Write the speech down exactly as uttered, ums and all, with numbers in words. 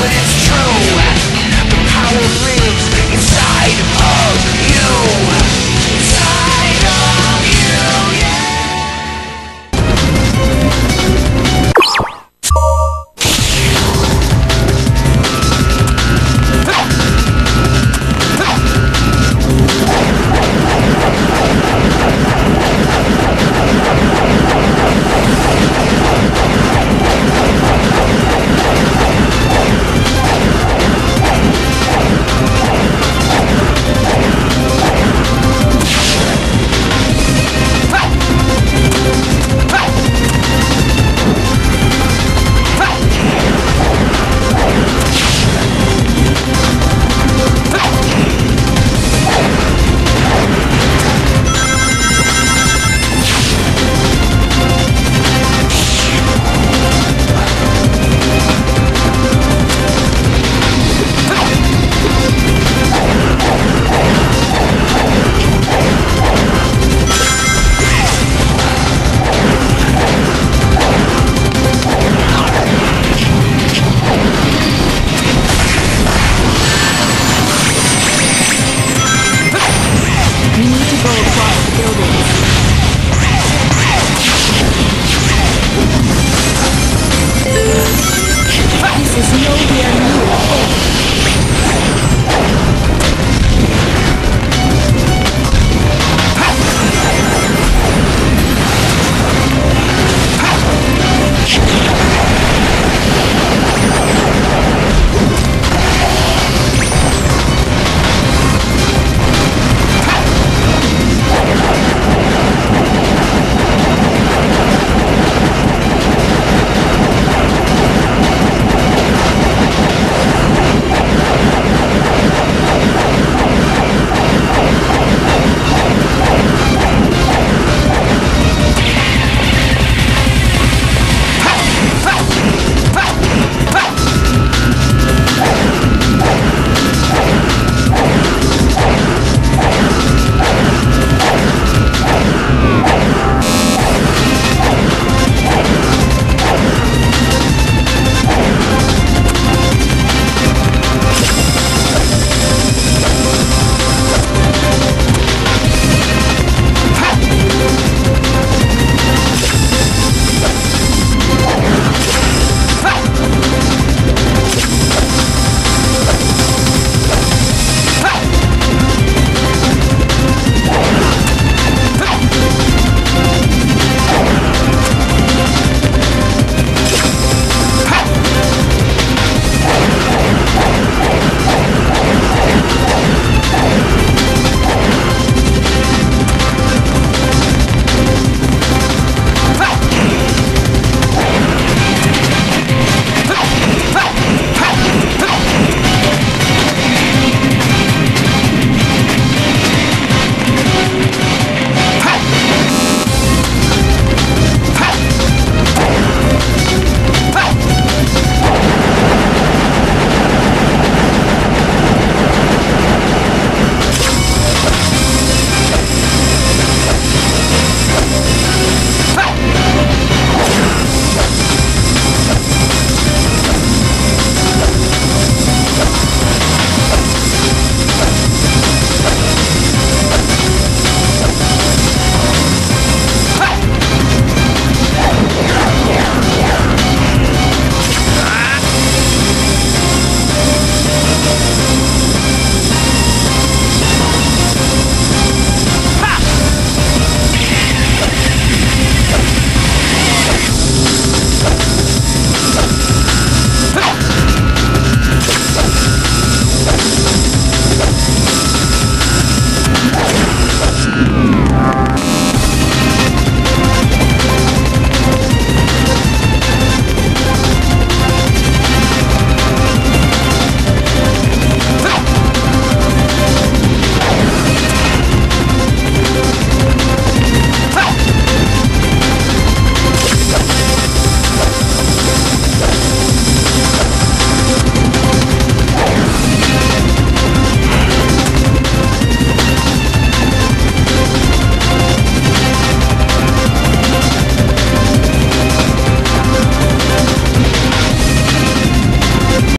What is